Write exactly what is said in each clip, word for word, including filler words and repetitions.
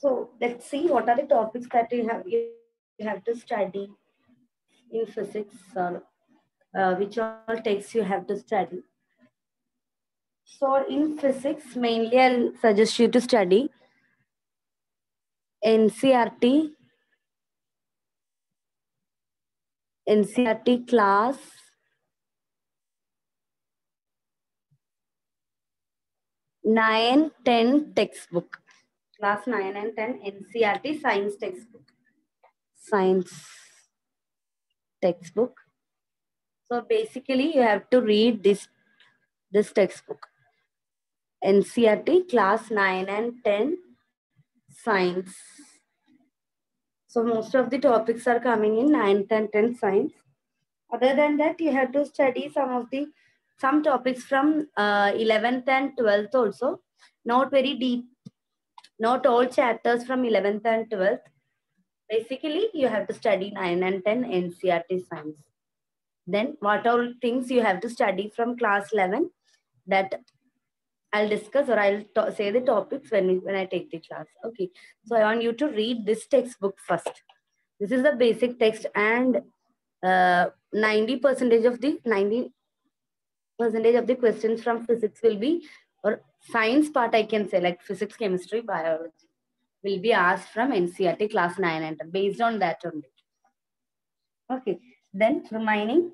So let's see what are the topics that you have you have to study in physics, or uh, which all texts you have to study. So in physics, mainly I'll suggest you to study N C E R T, N C E R T class, nine, ten textbook, class nine and ten N C E R T science textbook, science textbook. So basically you have to read this, this textbook, N C E R T class nine and ten science. So most of the topics are coming in ninth and tenth science. Other than that, you have to study some of the some topics from uh, eleventh and twelfth also. Not very deep, not all chapters from eleventh and twelfth. Basically, you have to study nine and ten N C E R T science. Then what all things you have to study from class eleven, that I'll discuss, or I'll say the topics when we, when I take the class. Okay, so I want you to read this textbook first. This is the basic text, and ninety percent of the ninety percent of the questions from physics will be, or science part I can say, like physics, chemistry, biology, will be asked from N C E R T class nine and based on that only. Okay, then remaining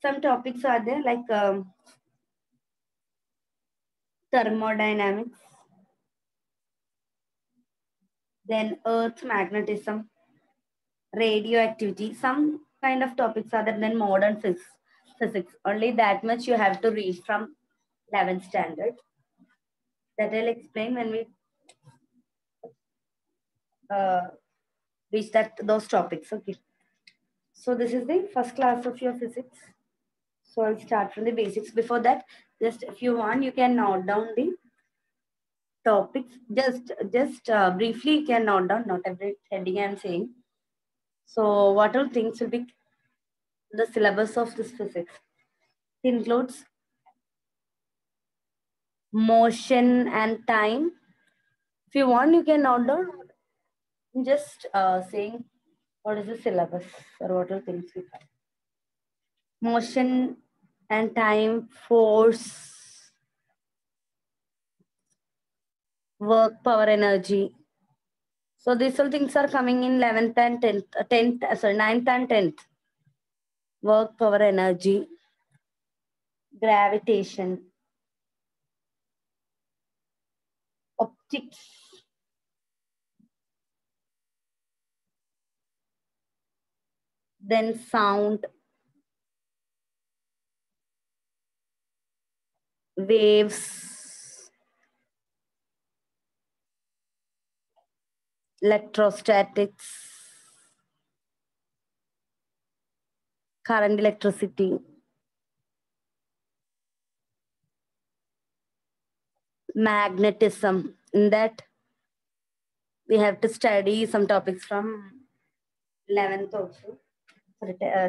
some topics are there, like Um, thermodynamics, then earth magnetism, radioactivity, some kind of topics other than modern phys physics. Only that much you have to read from eleventh standard. That I'll explain when we uh, reach that those topics. Okay. So this is the first class of your physics. So I'll start from the basics. Before that, just if you want, you can note down the topics. Just, just uh, briefly, you can note down, not every heading I'm saying. So what all things will be the syllabus of this physics? It includes motion and time. If you want, you can note down. I'm just uh, saying what is the syllabus or what all things we have. Motion and time, force, work, power, energy. So these all things are coming in eleventh and tenth, tenth, sorry, ninth and tenth. Work, power, energy, gravitation, optics, then sound, waves, electrostatics, current, electricity, magnetism. In that, we have to study some topics from eleventh also,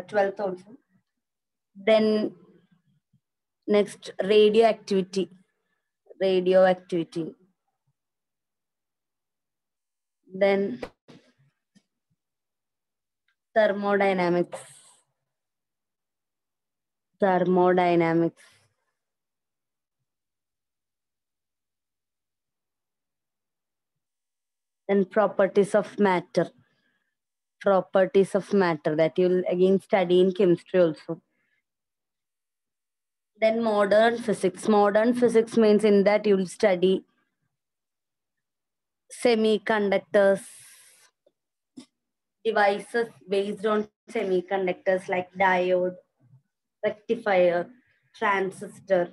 twelfth also. Then next, radioactivity, radioactivity. Then thermodynamics, thermodynamics. Then properties of matter, properties of matter, that you'll again study in chemistry also. Then modern physics. Modern physics means in that you will study semiconductors, devices based on semiconductors like diode, rectifier, transistor,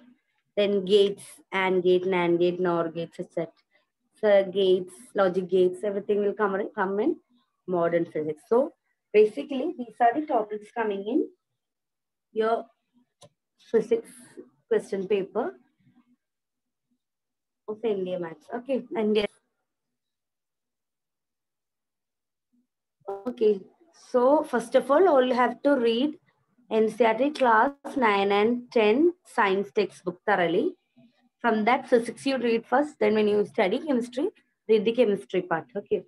then gates, AND gate, NAND gate, NOR gates, et cetera. So gates, logic gates, everything will come in, come in modern physics. So basically these are the topics coming in your physics question paper of N D A maths. Okay, N D A. Okay, so first of all, all you have to read N C E R T class nine and ten science textbook thoroughly. From that, physics you read first, then when you study chemistry, read the chemistry part. Okay.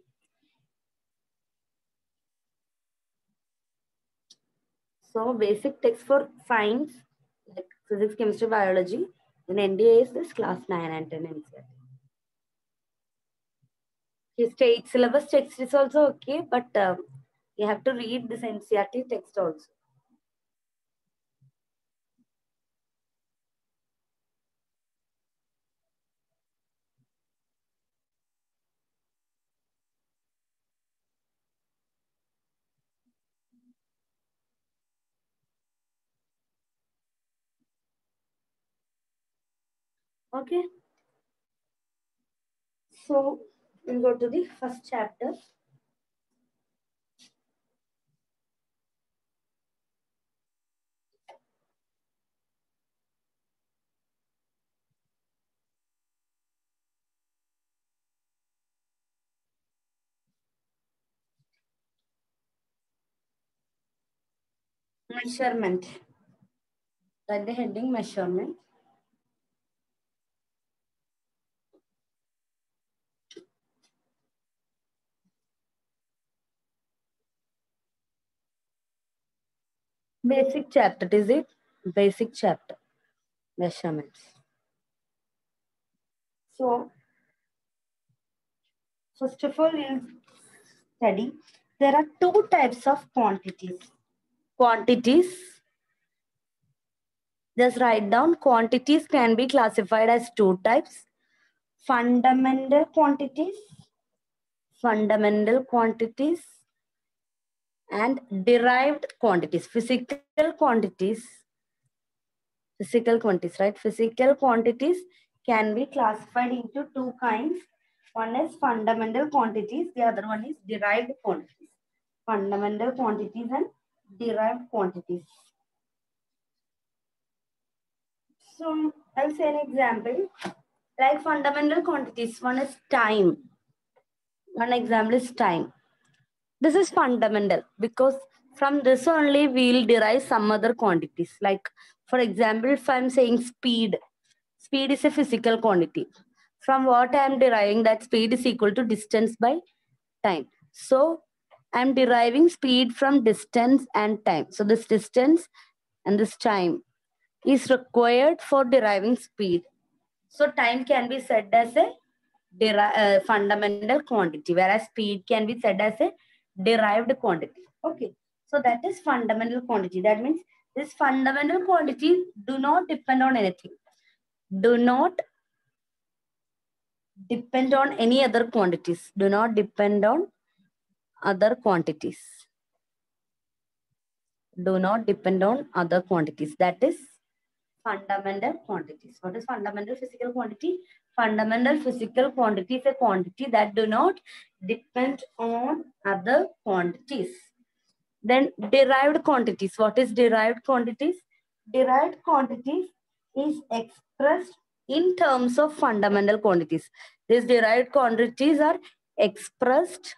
So basic text for science, like physics, chemistry, biology. Then N D A is this class nine and ten N C E R T. His state syllabus text is also okay, but uh, you have to read this N C E R T text also. Okay, so we'll go to the first chapter. Measurement. Like the heading measurement. Basic chapter, is it? Basic chapter, measurements. So, first of all, we'll study. There are two types of quantities. Quantities. Just write down. Quantities can be classified as two types. Fundamental quantities. Fundamental quantities. And derived quantities, physical quantities, physical quantities, right? Physical quantities can be classified into two kinds. One is fundamental quantities, the other one is derived quantities. Fundamental quantities and derived quantities. So I'll say an example. Like fundamental quantities, one is time. One example is time. This is fundamental because from this only we will derive some other quantities. Like for example, if I'm saying speed, speed is a physical quantity. From what I'm deriving that speed is equal to distance by time. So I'm deriving speed from distance and time. So this distance and this time is required for deriving speed. So time can be said as a uh, fundamental quantity, whereas speed can be said as a derived quantity. Okay, so that is fundamental quantity. That means this fundamental quantity do not depend on anything, do not depend on any other quantities, do not depend on other quantities, do not depend on other quantities. That is fundamental quantities. What is fundamental physical quantity? Fundamental physical quantity is a quantity that do not depend on other quantities. Then derived quantities. What is derived quantities? Derived quantities is expressed in terms of fundamental quantities. These derived quantities are expressed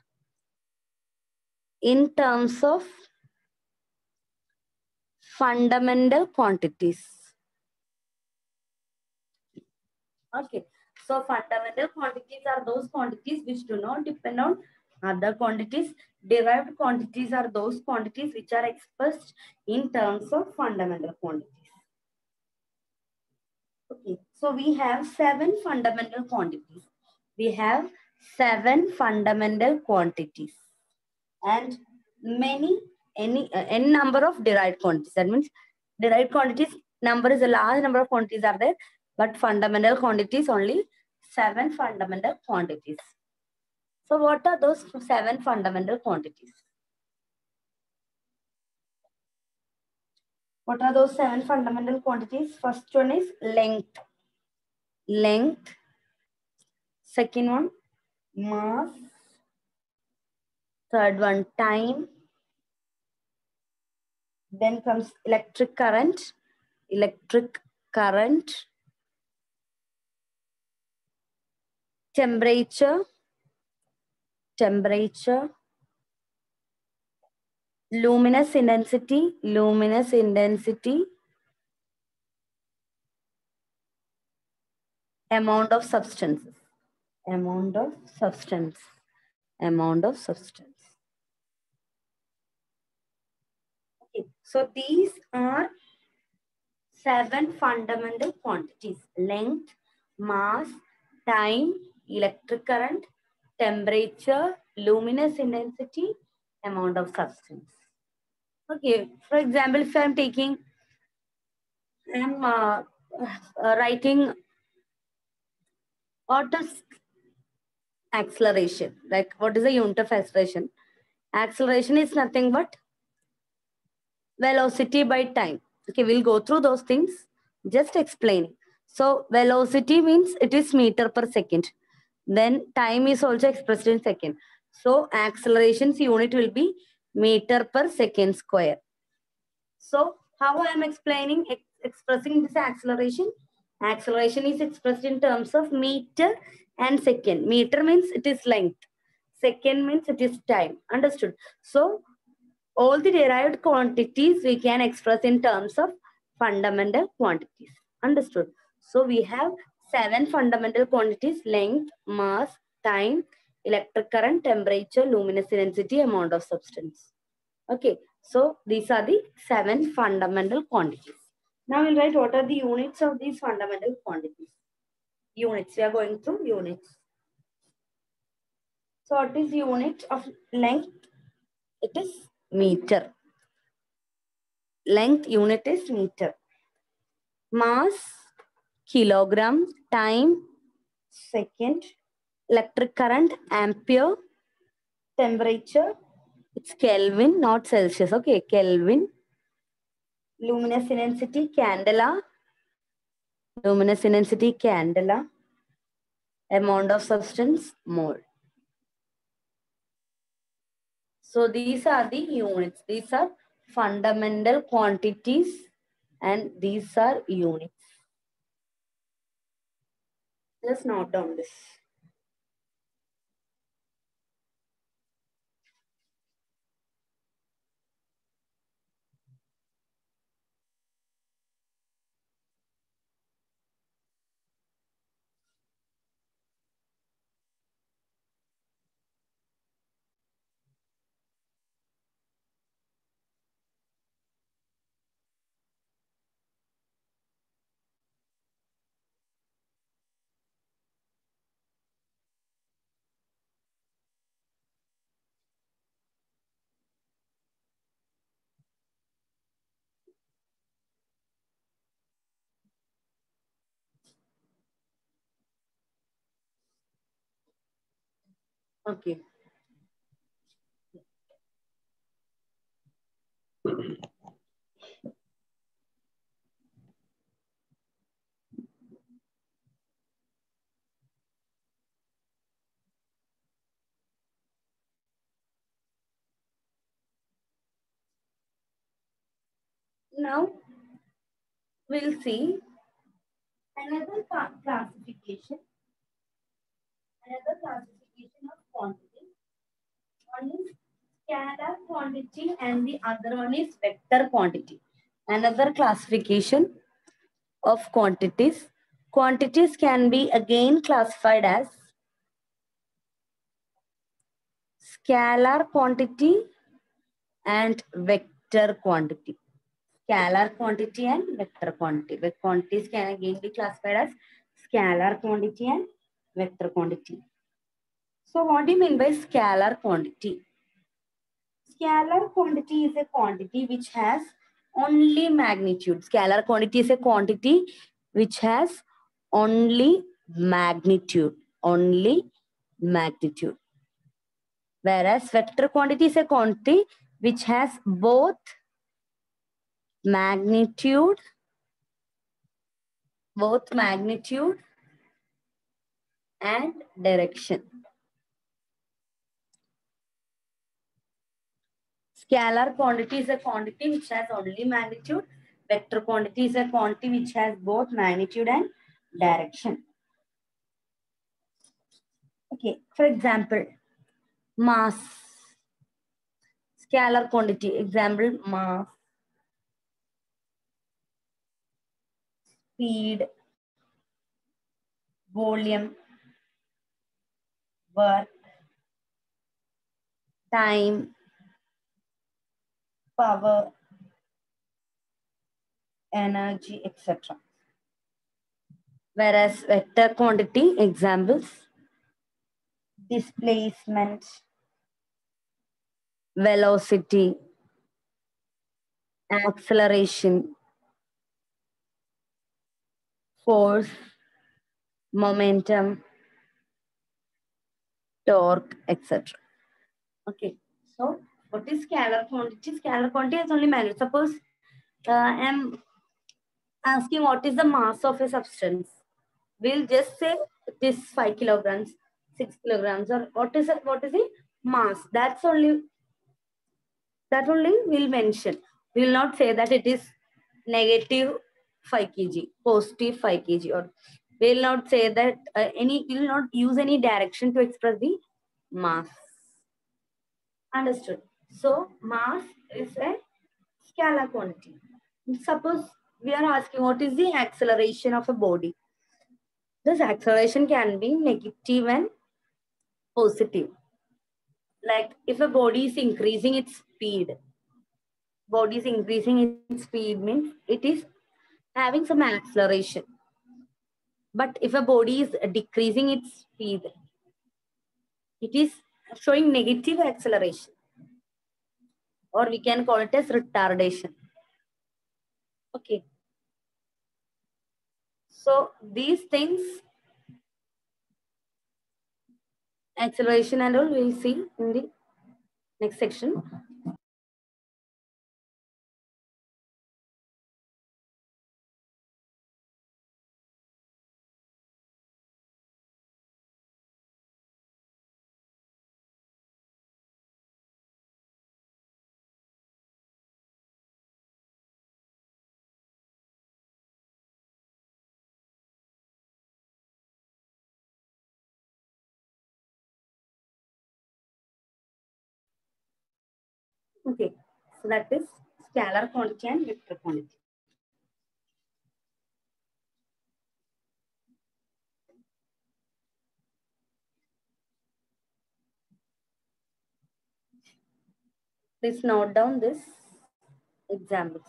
in terms of fundamental quantities. Okay. So fundamental quantities are those quantities which do not depend on other quantities. Derived quantities are those quantities which are expressed in terms of fundamental quantities. Okay, so we have seven fundamental quantities. We have seven fundamental quantities and many, any, uh, n number of derived quantities. That means derived quantities number is a large number of quantities are there, but fundamental quantities only seven fundamental quantities. So what are those seven fundamental quantities? What are those seven fundamental quantities? First one is length. Length. Second one, mass. Third one, time. Then comes electric current. Electric current. Temperature. Temperature. Luminous intensity. Luminous intensity. Amount of substances. amount of substance, amount of substance. Okay, so these are seven fundamental quantities: length, mass, time, electric current, temperature, luminous intensity, amount of substance. Okay, for example, if I am taking, I am uh, uh, writing Otto's acceleration. Like, what is the unit of acceleration? Acceleration is nothing but velocity by time. Okay, we'll go through those things. Just explain. So velocity means it is meter per second. Then time is also expressed in second. So acceleration's unit will be meter per second square. So how I am explaining ex expressing this acceleration? Acceleration is expressed in terms of meter and second. Meter means it is length. Second means it is time. Understood? So all the derived quantities we can express in terms of fundamental quantities. Understood? So we have seven fundamental quantities: length, mass, time, electric current, temperature, luminous intensity, amount of substance. Okay, so these are the seven fundamental quantities. Now we'll write what are the units of these fundamental quantities. Units, we are going through units. So what is unit of length? It is meter. Length unit is meter. Mass, kilogram. Time, second. Electric current, ampere. Temperature, it's Kelvin, not Celsius. Okay, Kelvin. Luminous intensity, candela. Luminous intensity, candela. Amount of substance, mole. So these are the units. These are fundamental quantities and these are units. Let's note down this. Okay. Now we'll see another classification. Another classification. Quantity. One is scalar quantity and the other one is vector quantity. Another classification of quantities. Quantities can be again classified as scalar quantity and vector quantity. Scalar quantity and vector quantity. The quantities can again be classified as scalar quantity and vector quantity. So what do you mean by scalar quantity? Scalar quantity is a quantity which has only magnitude. Scalar quantity is a quantity which has only magnitude. Only magnitude. Whereas vector quantity is a quantity which has both magnitude, both magnitude and direction. Scalar quantity is a quantity which has only magnitude. Vector quantity is a quantity which has both magnitude and direction. Okay, for example, mass. Scalar quantity, example, mass. Speed. Volume. work, time, power, energy, et cetera. Whereas vector quantity examples, displacement, velocity, acceleration, force, momentum, torque, et cetera. Okay, so what is scalar quantity? Scalar quantity is only magnitude. Suppose uh, I am asking what is the mass of a substance. We'll just say this five kilograms, six kilograms, or what is it? What is the mass? That's only. That only we'll mention. We'll not say that it is negative five kg, positive five kg, or we'll not say that uh, any. We'll not use any direction to express the mass. Understood. So mass is a scalar quantity. Suppose we are asking what is the acceleration of a body. This acceleration can be negative and positive. Like if a body is increasing its speed, body is increasing its speed means it is having some acceleration. But if a body is decreasing its speed, it is showing negative acceleration, or we can call it as retardation. Okay, so these things, acceleration and all, we'll see in the next section. Okay, so that is scalar quantity and vector quantity. Please note down this examples.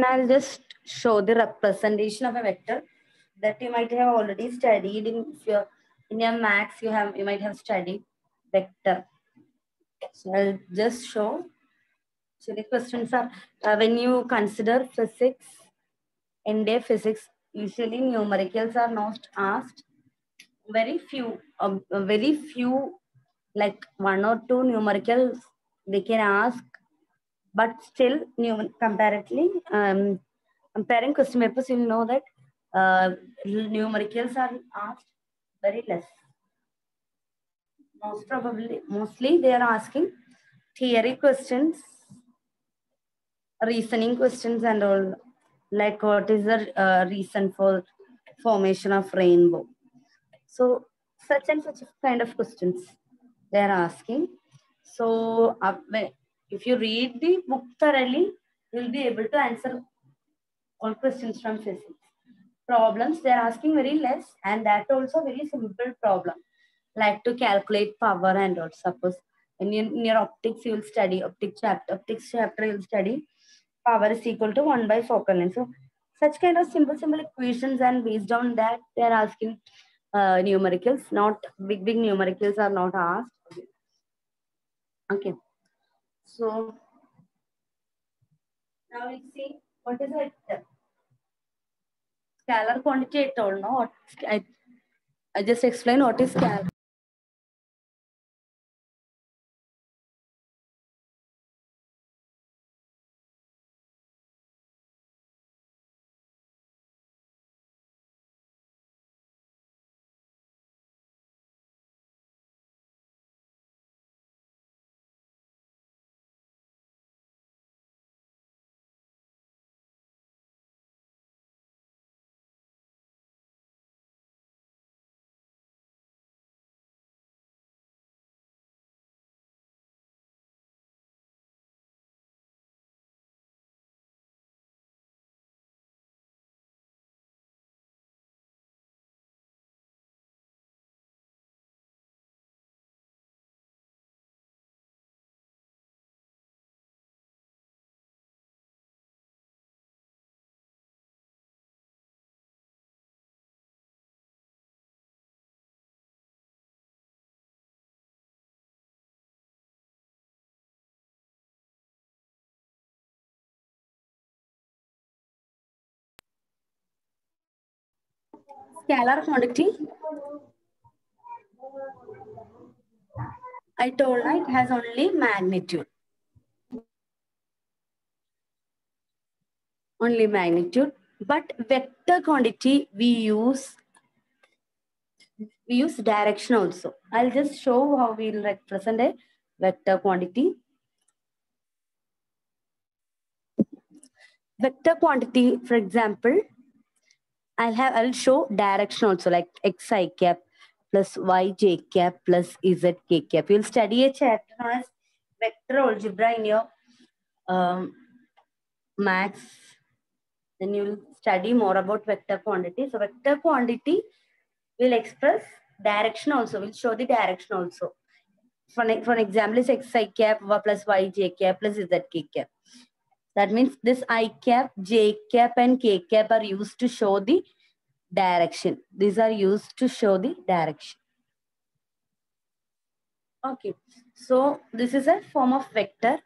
Now I'll just show the representation of a vector that you might have already studied in your in your maths. You have you might have studied vector. So I'll just show. So the questions are uh, when you consider physics, N D A physics. Usually numericals are not asked. Very few, uh, very few, like one or two numericals they can ask. But still, new, comparatively, um, comparing question papers, you know that uh, numericals are asked very less. Most probably, mostly they are asking theory questions, reasoning questions, and all. Like, what is the uh, reason for formation of rainbow? So, such and such kind of questions they are asking. So, uh, if you read the book thoroughly, you'll be able to answer all questions from physics. Problems, they're asking very less, and that also very simple problem, like to calculate power and all. Suppose in your, in your optics, you'll study, optics chapter, optics chapter, you'll study power is equal to one by focal length. So such kind of simple, simple equations, and based on that, they're asking uh, numericals, not big, big numericals are not asked. Okay. So now we'll see what is vector. Scalar quantity I told no. I, I just explained what is scalar. Scalar quantity. I told you it has only magnitude. Only magnitude. But vector quantity we use. We use direction also. I'll just show how we will represent a vector quantity. Vector quantity, for example, I'll have I'll show direction also, like x I cap plus y j cap plus z k cap. You'll study a chapter on vector algebra in your um, max. Then you'll study more about vector quantity. So vector quantity will express direction also. Will show the direction also. For for example, is x I cap plus y j cap plus z k cap. That means this I cap, j cap, and k cap are used to show the direction. These are used to show the direction. Okay, so this is a form of vector.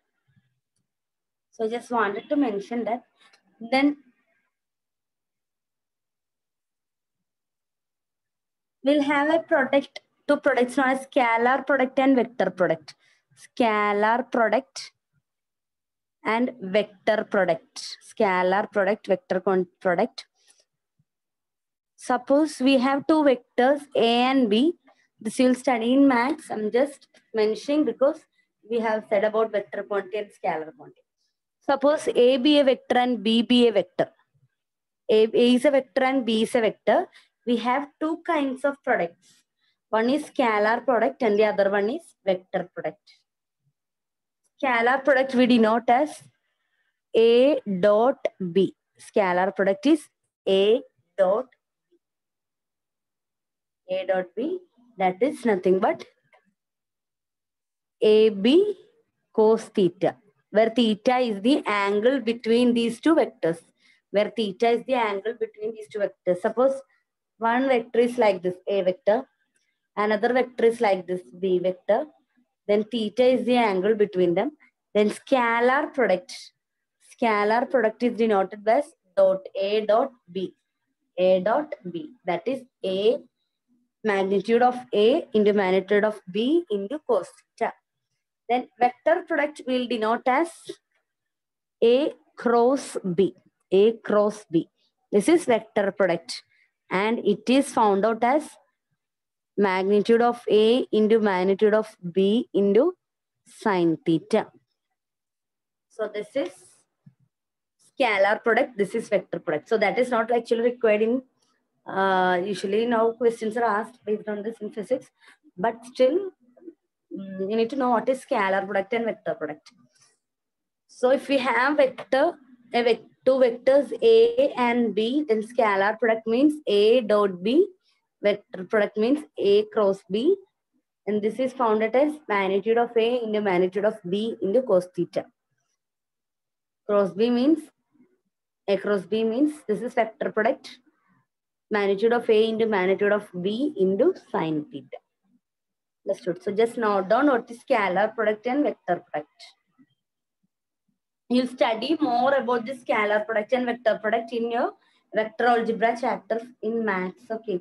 So just wanted to mention that. Then we'll have a product, two products known as scalar product and vector product. Scalar product and vector product. Scalar product, vector product. Suppose we have two vectors A and B. This you'll study in maths. I'm just mentioning because we have said about vector quantity and scalar quantity. Suppose A be a vector and B be a vector. A, A is a vector and B is a vector. We have two kinds of products. One is scalar product and the other one is vector product. Scalar product we denote as A dot B. Scalar product is A dot B. A dot B, that is nothing but A B cos theta, where theta is the angle between these two vectors. Where theta is the angle between these two vectors. Suppose one vector is like this, A vector. Another vector is like this, B vector. Then theta is the angle between them. Then scalar product. Scalar product is denoted as dot A dot B. A dot B. That is A magnitude of A into magnitude of B into cos theta. Then vector product will denote as A cross B. A cross B. This is vector product. And it is found out as magnitude of A into magnitude of B into sine theta. So this is scalar product, this is vector product. So that is not actually required in, uh, usually now questions are asked based on this in physics, but still you need to know what is scalar product and vector product. So if we have vector, a vector, two vectors A and B, then scalar product means A dot B. Vector product means A cross B, and this is found as magnitude of A into magnitude of B into cos theta. Cross B means, A cross B means this is vector product, magnitude of A into magnitude of B into sine theta. Understood? So just note down what is scalar product and vector product. You'll study more about the scalar product and vector product in your vector algebra chapter in maths. Okay.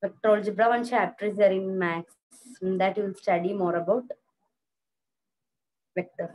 Vector algebra one chapter is there in maths, and that you will study more about vector.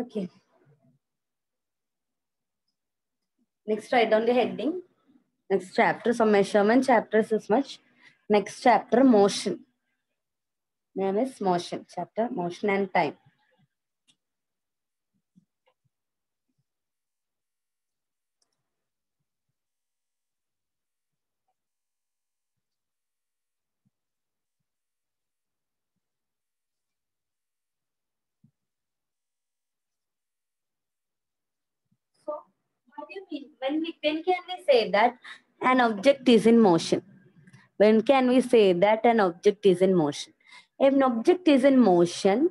Okay. Next, write down the heading. Next chapter, so measurement chapters is much. Next chapter, motion. Name is motion. Chapter, motion and time. What do you mean? When we, when can we say that an object is in motion? When can we say that an object is in motion? If an object is in motion,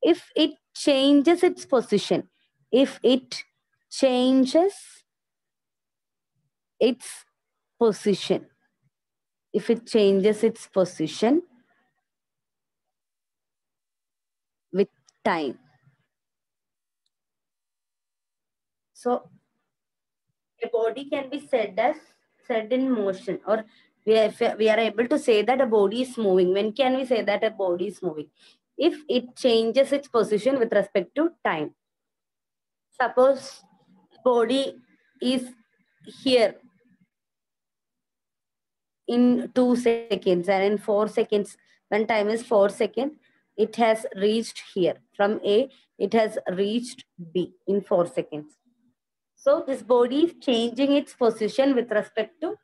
if it changes its position, if it changes its position, if it changes its position with time. So a body can be said as set in motion, or we are, we are able to say that a body is moving. When can we say that a body is moving? If it changes its position with respect to time. Suppose body is here in two seconds, and in four seconds, when time is four seconds, it has reached here. From A, it has reached B in four seconds. So this body is changing its position with respect to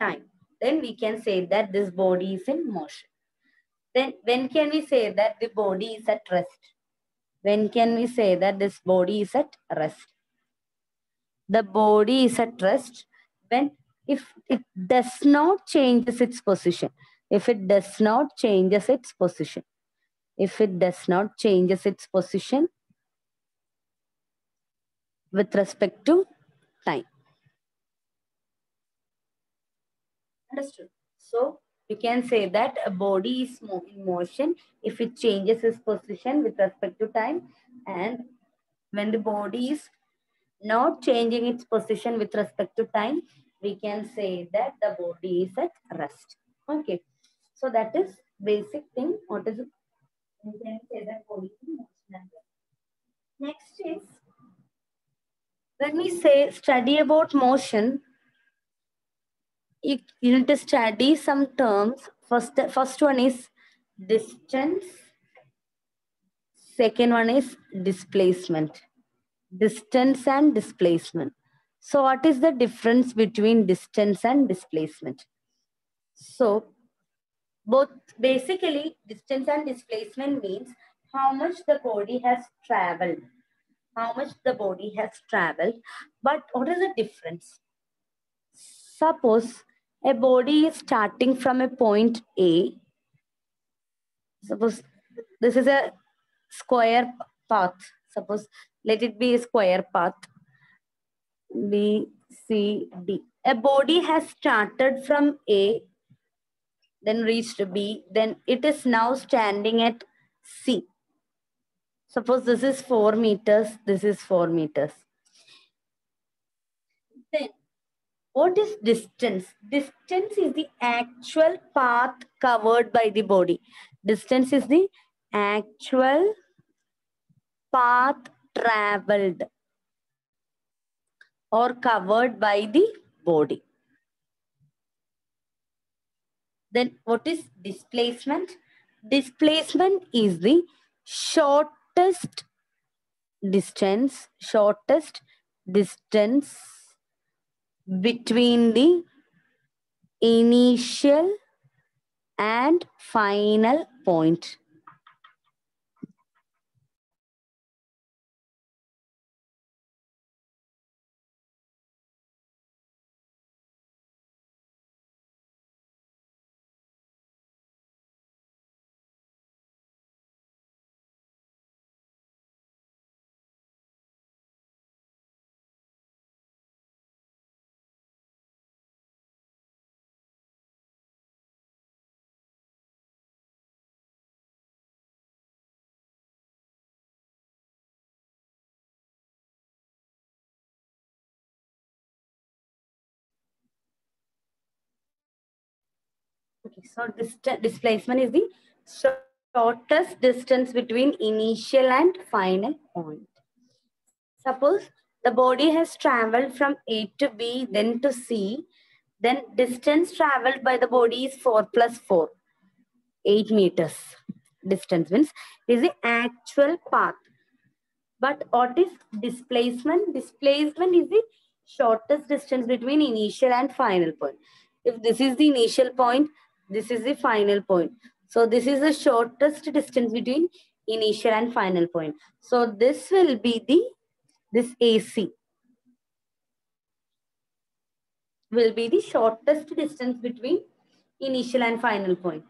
time. Then we can say that this body is in motion. Then when can we say that the body is at rest? When can we say that this body is at rest? The body is at rest when if it does not changes its position. If it does not changes its position. If it does not changes its position with respect to time. Understood? So you can say that a body is in motion if it changes its position with respect to time, and when the body is not changing its position with respect to time, we can say that the body is at rest. Okay. So that is basic thing. What is it? We can say that body is in motion. Next is, when we say study about motion, you need to study some terms. First, first one is distance. Second one is displacement. Distance and displacement. So what is the difference between distance and displacement? So both basically distance and displacement means how much the body has traveled. How much the body has traveled, but what is the difference? Suppose a body is starting from a point A. Suppose this is a square path. Suppose let it be a square path. B, C, D. A body has started from A, then reached B, then it is now standing at C. Suppose this is four meters, this is four meters. Then, what is distance? Distance is the actual path covered by the body. Distance is the actual path traveled or covered by the body. Then, what is displacement? Displacement is the short Shortest distance, shortest distance between the initial and final point. Okay, so displacement is the shortest distance between initial and final point. Suppose the body has traveled from A to B, then to C, then distance traveled by the body is four plus four, eight meters. Distance means is the actual path. But what is displacement? Displacement is the shortest distance between initial and final point. If this is the initial point, this is the final point. So this is the shortest distance between initial and final point. So this will be the, this A C. will be the shortest distance between initial and final point.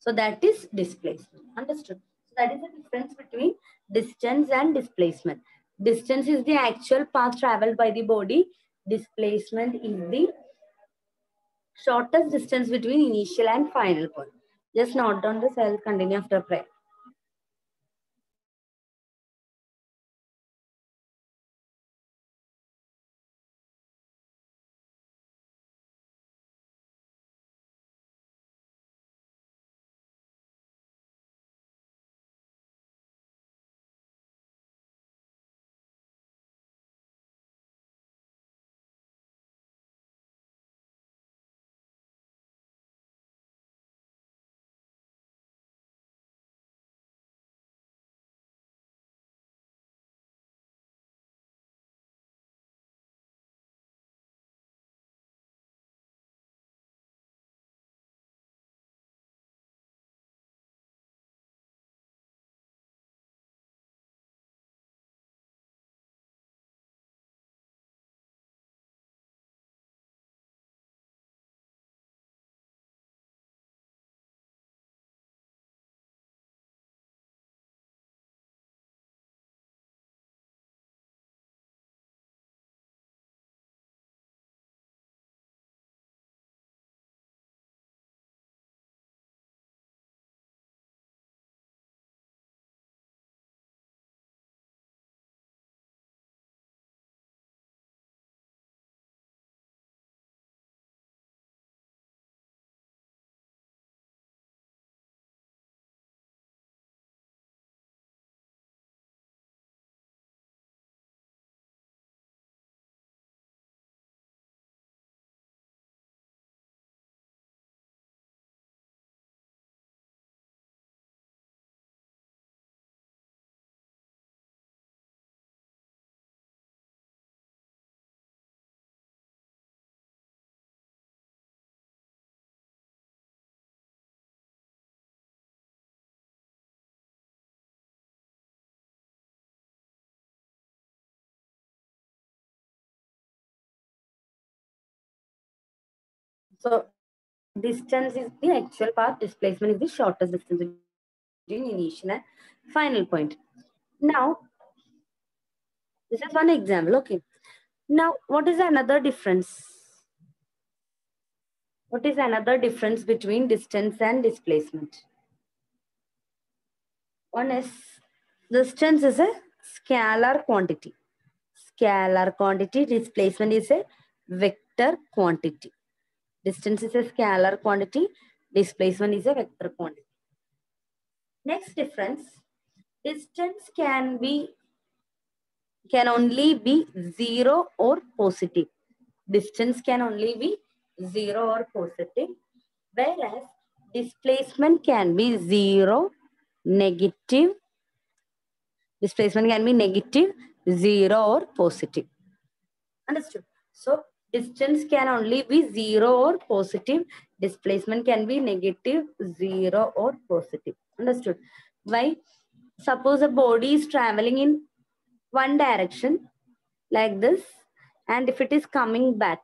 So that is displacement. Understood? So that is the difference between distance and displacement. Distance is the actual path traveled by the body. Displacement is the shortest distance between initial and final point. Just note down this. I will continue after prayer. So distance is the actual path, displacement is the shortest distance between initial and final point. Now, this is one example, okay. Now, what is another difference? What is another difference between distance and displacement? One is, distance is a scalar quantity. Scalar quantity, displacement is a vector quantity. Distance is a scalar quantity. Displacement is a vector quantity. Next difference, distance can be, can only be zero or positive. Distance can only be zero or positive. Whereas displacement can be zero, negative. Displacement can be negative, zero or positive. Understood? So, distance can only be zero or positive. Displacement can be negative, zero or positive. Understood? Why? Suppose a body is traveling in one direction like this, and if it is coming back,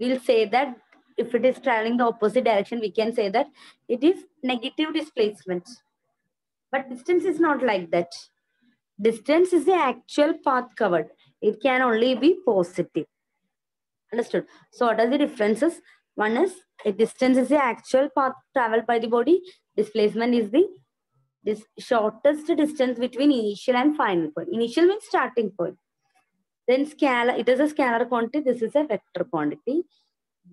we'll say that if it is traveling the opposite direction, we can say that it is negative displacement. But distance is not like that. Distance is the actual path covered. It can only be positive. Understood? So what are the differences? One is a distance is the actual path traveled by the body. Displacement is the this shortest distance between initial and final point. Initial means starting point. Then scalar, it is a scalar quantity. This is a vector quantity.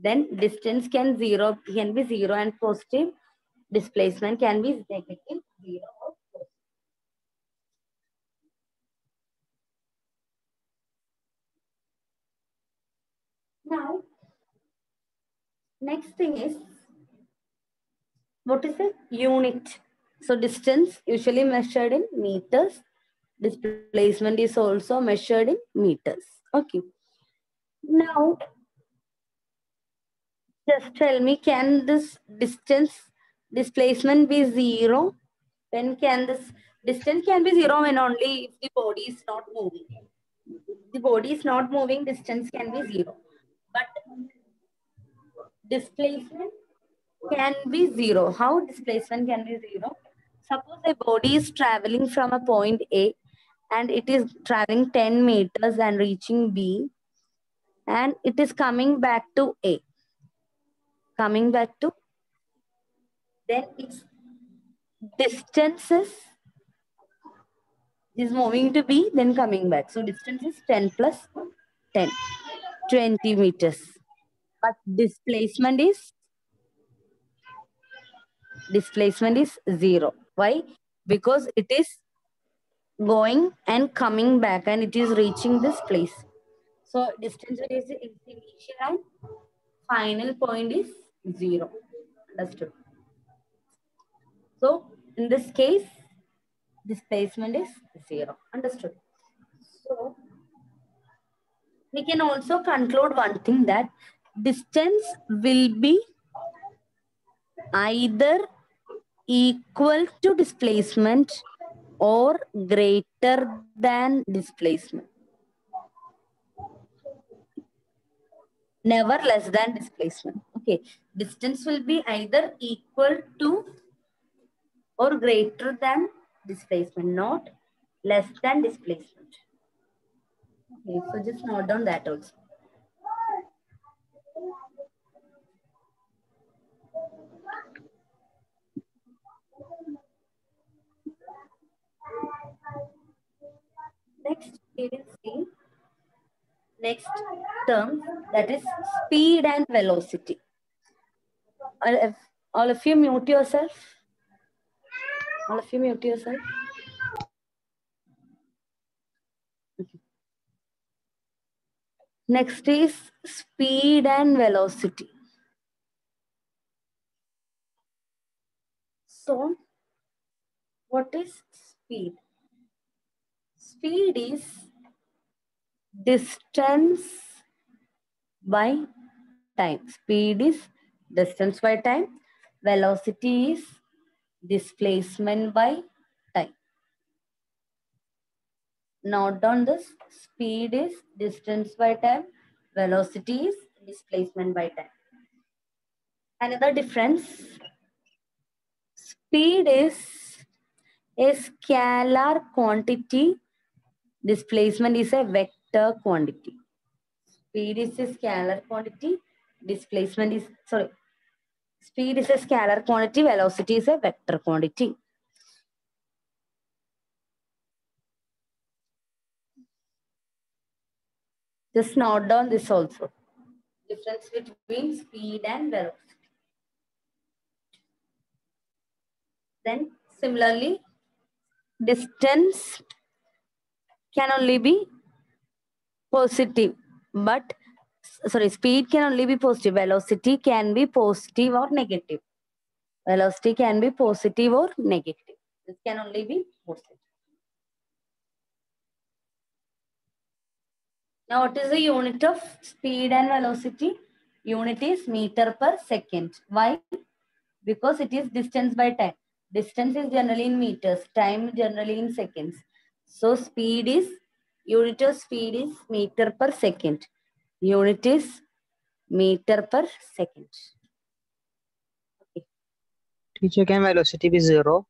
Then distance can zero can be zero and positive. Displacement can be negative, zero or positive. Now, next thing is, what is a unit? So distance usually measured in meters. Displacement is also measured in meters. Okay. Now, just tell me, can this distance displacement be zero? When can this distance can be zero? When only if the body is not moving. If the body is not moving, distance can be zero. but displacement can be zero. How displacement can be zero? Suppose a body is traveling from a point A and it is traveling ten meters and reaching B, and it is coming back to A. Coming back to, then its distances is moving to B, then coming back. So distance is ten plus ten, twenty meters. But displacement is displacement is zero. Why? Because it is going and coming back and it is reaching this place. So distance is the initial and final point is zero. Understood? So in this case, displacement is zero. Understood? So we can also conclude one thing, that distance will be either equal to displacement or greater than displacement. Never less than displacement. Okay. Distance will be either equal to or greater than displacement, not less than displacement. Okay, so just note down that also. Next, we will see next term, that is speed and velocity. All of you mute yourself. All of you mute yourself. Okay. Next is speed and velocity. So, what is speed? Speed is distance by time. Speed is distance by time. Velocity is displacement by time. Note down this. Speed is distance by time. Velocity is displacement by time. Another difference. Speed is a scalar quantity. Displacement is a vector quantity. Speed is a scalar quantity. Displacement is, sorry. Speed is a scalar quantity, velocity is a vector quantity. Just note down this also. Difference between speed and velocity. Then similarly, distance can only be positive, but sorry, speed can only be positive. Velocity can be positive or negative. Velocity can be positive or negative. This can only be positive. Now, what is the unit of speed and velocity? Unit is meter per second. Why? Because it is distance by time. Distance is generally in meters, time generally in seconds. So speed is, unit of speed is meter per second. Unit is meter per second. Okay. Teacher, can velocity be zero?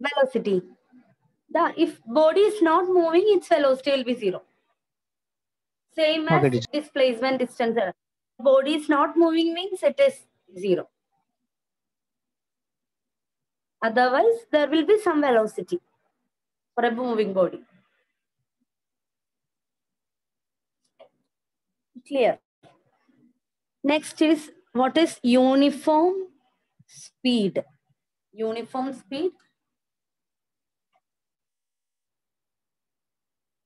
Velocity. The, if body is not moving, its velocity will be zero. Same as okay, displacement, distance. Body is not moving means it is zero. Otherwise, there will be some velocity for a moving body. Clear. Next is, what is uniform speed? Uniform speed.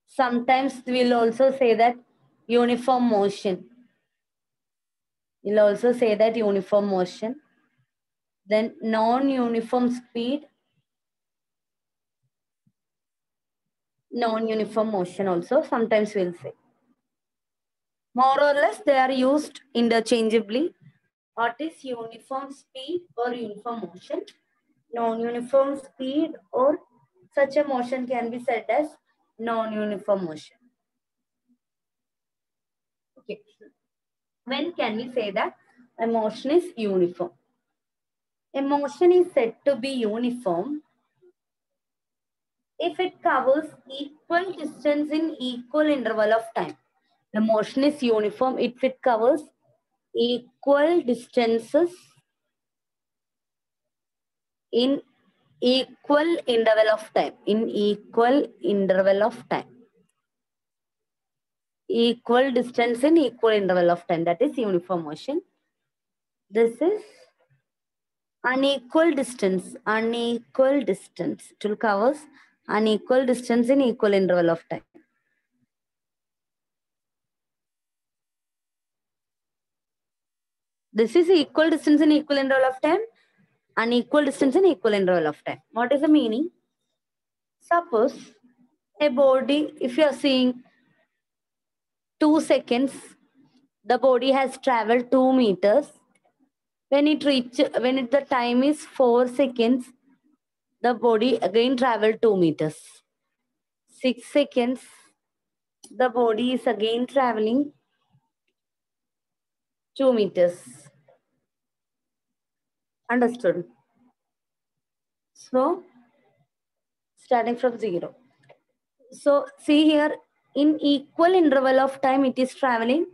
Sometimes we'll also say that uniform motion. We'll also say that uniform motion. Then non-uniform speed. Non-uniform motion also sometimes we'll say. More or less they are used interchangeably. What is uniform speed or uniform motion? Non-uniform speed or such a motion can be said as non-uniform motion. Okay. When can we say that a motion is uniform? A motion is said to be uniform if it covers equal distance in equal interval of time. The motion is uniform if it covers equal distances in equal interval of time. In equal interval of time. Equal distance in equal interval of time. That is uniform motion. This is unequal distance. Unequal distance. It will covers unequal distance in equal interval of time. This is equal distance in equal interval of time. Unequal distance in equal interval of time. What is the meaning? Suppose a body, if you are seeing two seconds, the body has traveled two meters. When it reach, when it, the time is four seconds, the body again traveled two meters. Six seconds, the body is again traveling two meters. Understood? So, starting from zero. So, see here, in equal interval of time, it is traveling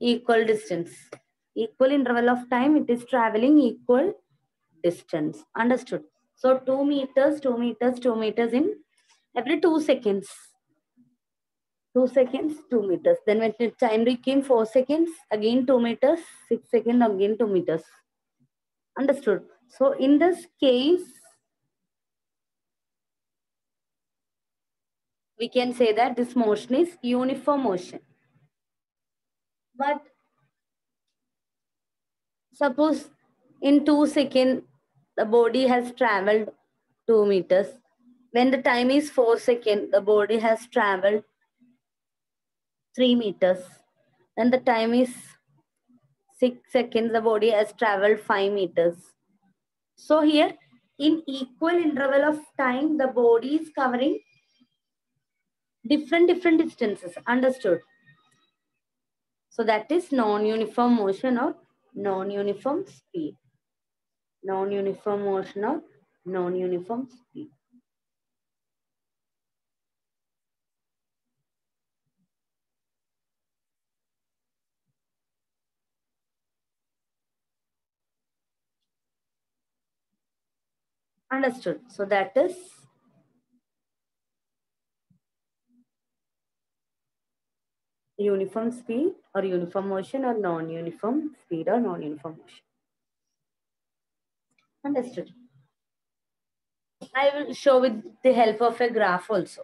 equal distance. Equal interval of time, it is traveling equal distance. Understood? So, two meters, two meters, two meters in every two seconds. Two seconds, two meters. Then when the time became four seconds, again two meters, six seconds, again two meters. Understood? So in this case, we can say that this motion is uniform motion. But suppose in two seconds, the body has traveled two meters. When the time is four seconds, the body has traveled three meters. Then the time is six seconds, the body has traveled five meters. So here, in equal interval of time, the body is covering different, different distances. Understood? So that is non-uniform motion or non-uniform speed. Non-uniform motion or non-uniform speed. Understood. So that is uniform speed or uniform motion or non-uniform speed or non-uniform motion. Understood. I will show with the help of a graph also.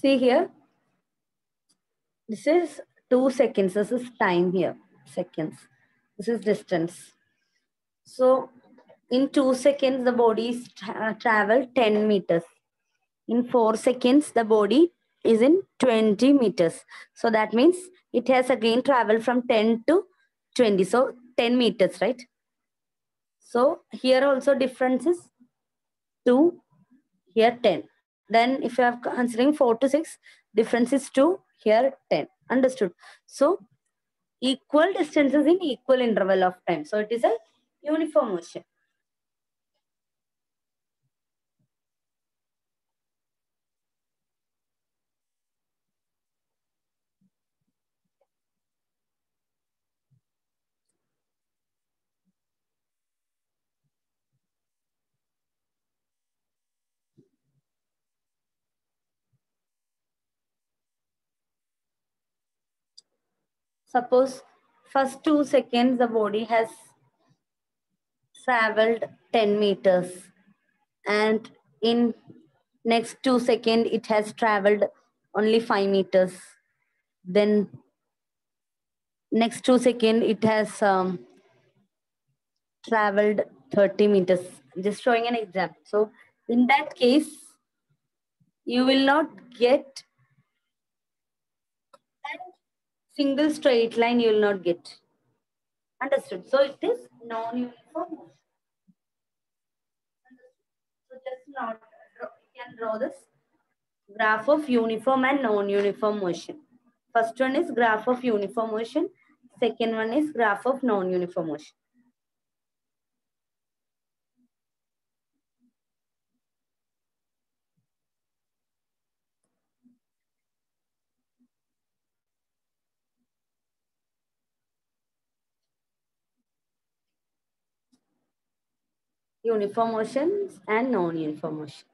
See here, this is two seconds, this is time here, seconds, this is distance. So in two seconds, the body tra travel ten meters. In four seconds, the body is in twenty meters. So that means it has again traveled from ten to twenty. So ten meters, right? So here also difference is two, here ten. Then if you are considering four to six, difference is two, here ten. Understood? So equal distances in equal interval of time. So it is a uniform motion. Suppose first two seconds the body has traveled ten meters, and in next two seconds it has traveled only five meters. Then next two seconds it has um, traveled thirty meters. Just showing an example. So in that case, you will not get single straight line. You will not get. Understood? So it is non-uniform motion. So just not you can draw this graph of uniform and non-uniform motion. First one is graph of uniform motion. Second one is graph of non-uniform motion. Uniform motion and non-uniform motion.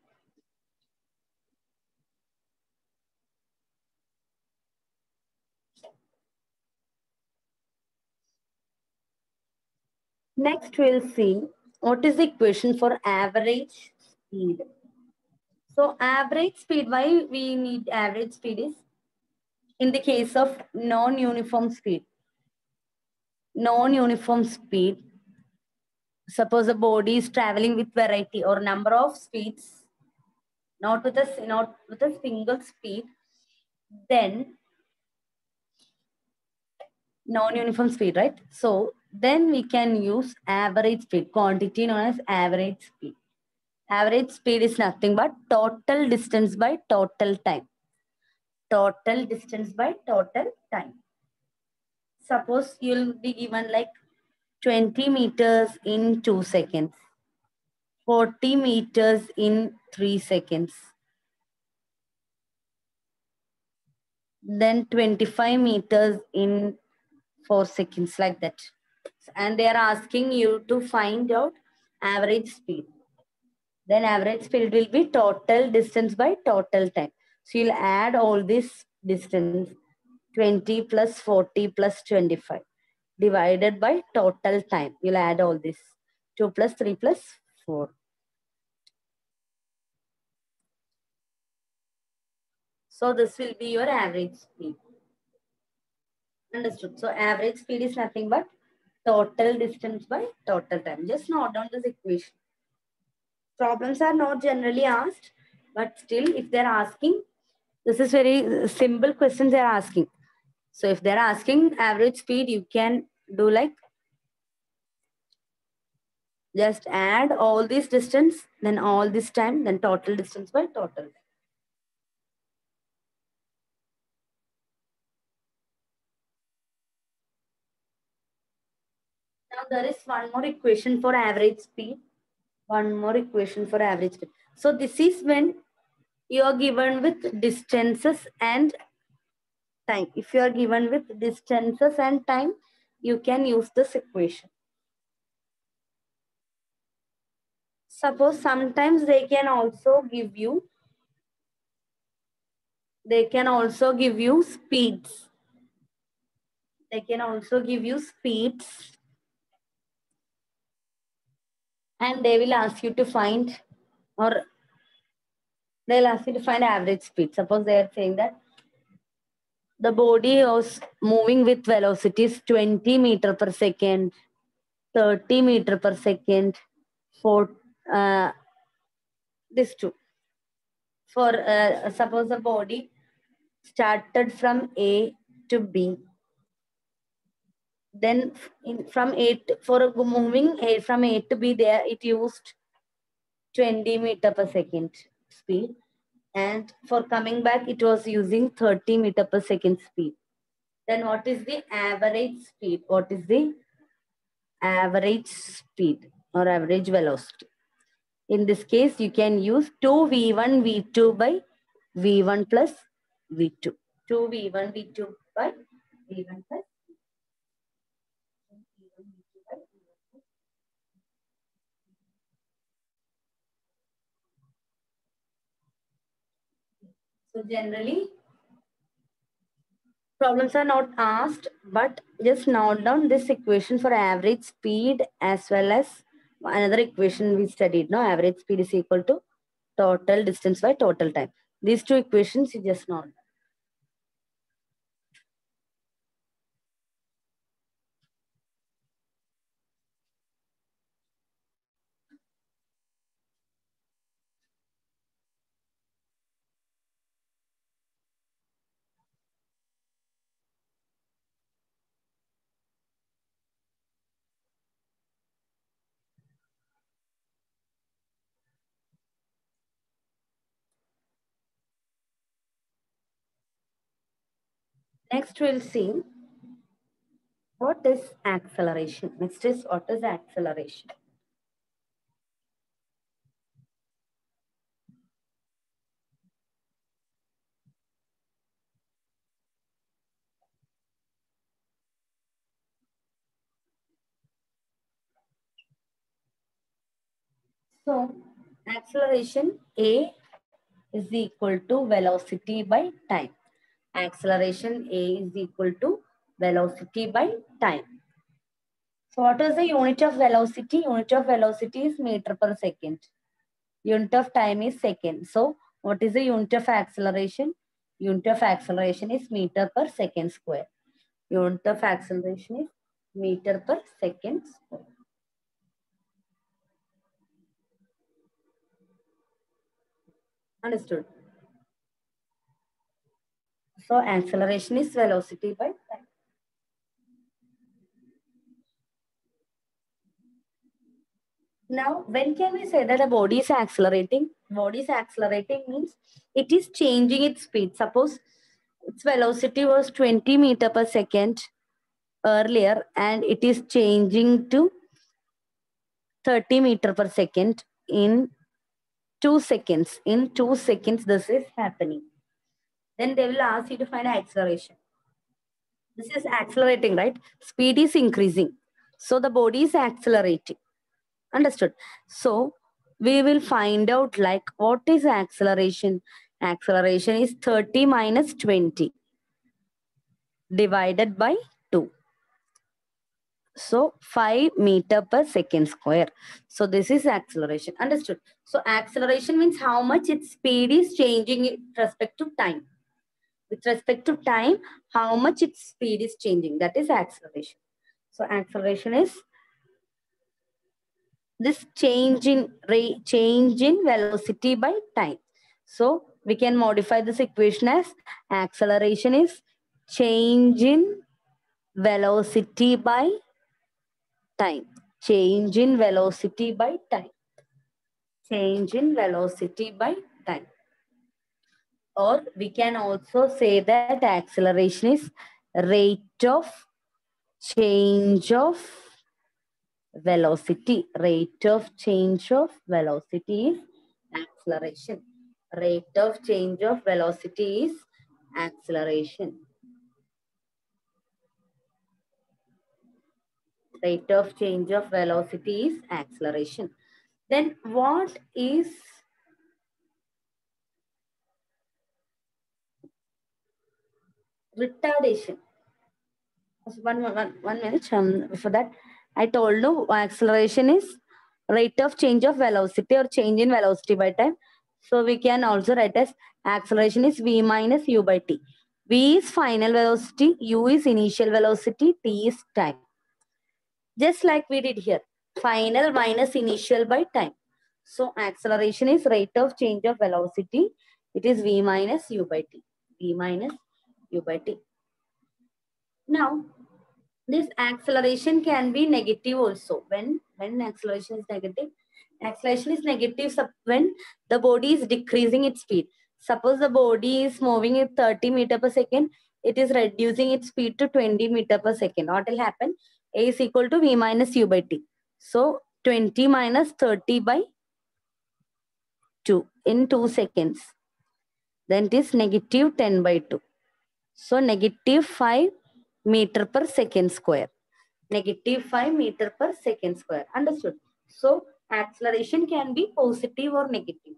Next, we'll see what is the equation for average speed. So, average speed, why we need average speed is in the case of non-uniform speed. Non-uniform speed. Suppose a body is traveling with variety or number of speeds, not with a not with a single speed, then non-uniform speed, right? So then we can use average speed, quantity known as average speed. Average speed is nothing but total distance by total time. Total distance by total time. Suppose you'll be given like twenty meters in two seconds, forty meters in three seconds, then twenty-five meters in four seconds, like that. And they are asking you to find out average speed. Then average speed will be total distance by total time. So you'll add all this distance, twenty plus forty plus twenty-five. Divided by total time. You'll add all this. two plus three plus four. So this will be your average speed. Understood? So average speed is nothing but total distance by total time. Just note down this equation. Problems are not generally asked, but still if they're asking, this is very simple questions they're asking. So if they're asking average speed, you can do like just add all this distance, then all this time, then total distance by total. Now there is one more equation for average speed. One more equation for average speed. So this is when you are given with distances and time. If you are given with distances and time, you can use this equation. Suppose sometimes they can also give you, they can also give you speeds. They can also give you speeds. And they will ask you to find, or they'll ask you to find average speed. Suppose they are saying that the body was moving with velocities twenty meter per second, thirty meter per second for uh, this two. For uh, suppose the body started from A to B. Then in, from A to, for moving A, from A to B, there it used twenty meter per second speed. And for coming back, it was using thirty meter per second speed. Then what is the average speed? What is the average speed or average velocity? In this case, you can use two v one v two by v one plus v two. two v one v two by v one plus So generally, Problems are not asked, but just note down this equation for average speed as well as another equation we studied. No, average speed is equal to total distance by total time. These two equations you just note. Next, we'll see what is acceleration. Next is what is acceleration. So, acceleration A is equal to velocity by time. Acceleration A is equal to velocity by time. So what is the unit of velocity? Unit of velocity is meter per second. Unit of time is second. So what is the unit of acceleration? Unit of acceleration is meter per second square. Unit of acceleration is meter per second square. Understood? So acceleration is velocity by time. Now, when can we say that a body is accelerating? Body is accelerating means it is changing its speed. Suppose its velocity was twenty meter per second earlier and it is changing to thirty meter per second in two seconds. In two seconds, this is happening. Then they will ask you to find acceleration. This is accelerating, right? Speed is increasing. So the body is accelerating. Understood? So we will find out like what is acceleration? Acceleration is thirty minus twenty divided by two. So five meter per second square. So this is acceleration. Understood? So acceleration means how much its speed is changing with respect to time. With respect to time, how much its speed is changing. That is acceleration. So acceleration is this change in rate, change in velocity by time. So we can modify this equation as acceleration is change in velocity by time. Change in velocity by time. Change in velocity by time. Or we can also say that acceleration is rate of change of velocity. Rate of change of velocity is acceleration. Rate of change of velocity is acceleration. Rate of change of velocity is acceleration. Then what is retardation? One, one, one minute um, before that, I told you acceleration is rate of change of velocity or change in velocity by time. So we can also write as acceleration is v minus u by t. V is final velocity, u is initial velocity, t is time. Just like we did here, final minus initial by time. So acceleration is rate of change of velocity. It is v minus u by t. V minus u by t. Now, this acceleration can be negative also. When, when acceleration is negative, acceleration is negative when the body is decreasing its speed. Suppose the body is moving at thirty meter per second, it is reducing its speed to twenty meter per second. What will happen? A is equal to v minus u by t. So, twenty minus thirty by two in two seconds. Then it is negative ten by two. So negative five meter per second square. Negative five meter per second square. Understood? So acceleration can be positive or negative.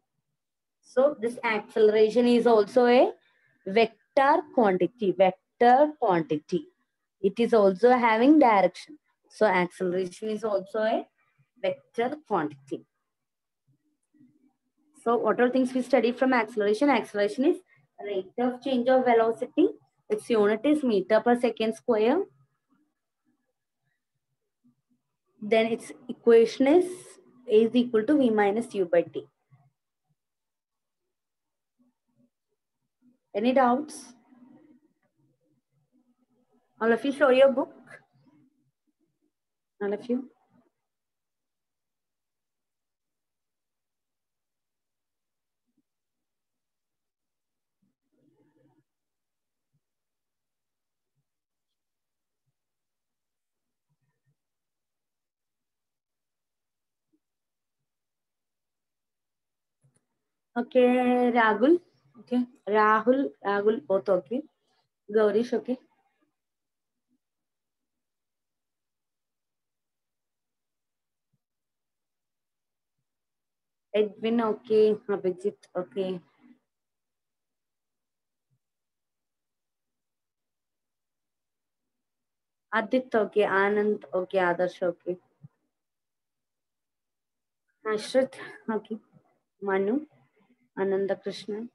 So this acceleration is also a vector quantity. Vector vector quantity. It is also having direction. So acceleration is also a vector quantity. So what are things we study from acceleration? Acceleration is rate of change of velocity. Its unit is meter per second square. Then its equation is A is equal to V minus U by T. Any doubts? All of you show your book. All of you. Okay, Rahul. Okay, Rahul, Rahul, both okay. Gaurish, okay. Edwin, okay. Abhijit, okay. Adit, okay. Anand, okay. Adarsh, okay. Ashrit, okay. Manu, Ananda Krishna,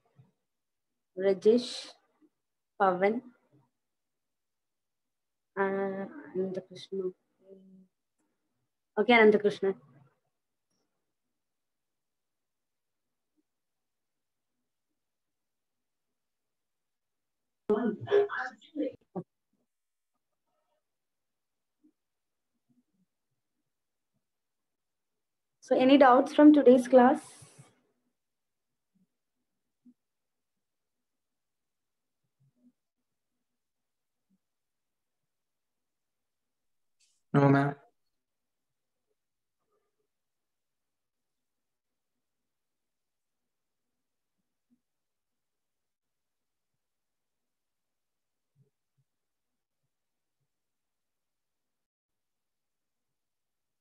Rajesh, Pavan, uh, Ananda Krishna. Okay, Ananda Krishna. So, any doubts from today's class? No, ma'am.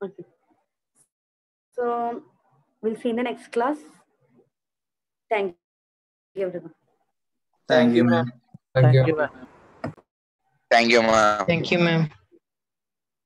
Okay. So we'll see in the next class. Thank you, everyone. Thank you, ma'am. Thank you, ma'am. Thank you, ma'am. Thank you, ma'am.